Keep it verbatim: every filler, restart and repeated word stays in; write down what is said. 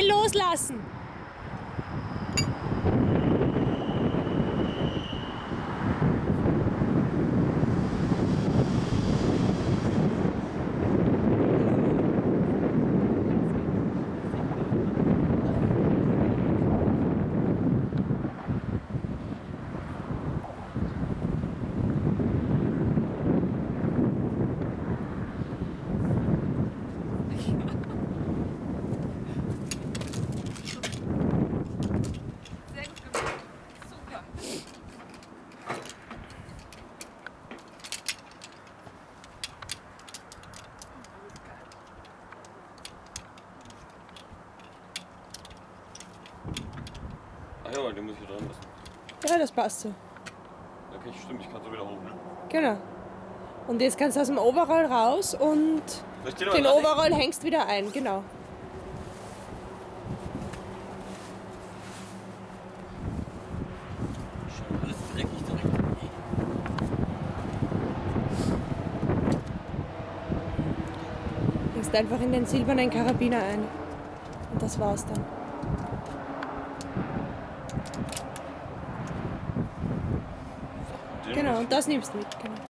Seil loslassen. Ja, den muss ich dran lassen. Ja, das passt so. Okay, stimmt, ich kann so wieder hoch, ne? Genau. Und jetzt kannst du aus dem Overall raus und den Overall hängst wieder ein, genau. Schon alles dreckig direkt. Hängst einfach in den silbernen Karabiner ein. Und das war's dann. Genau, und das nimmst du mit. Genau.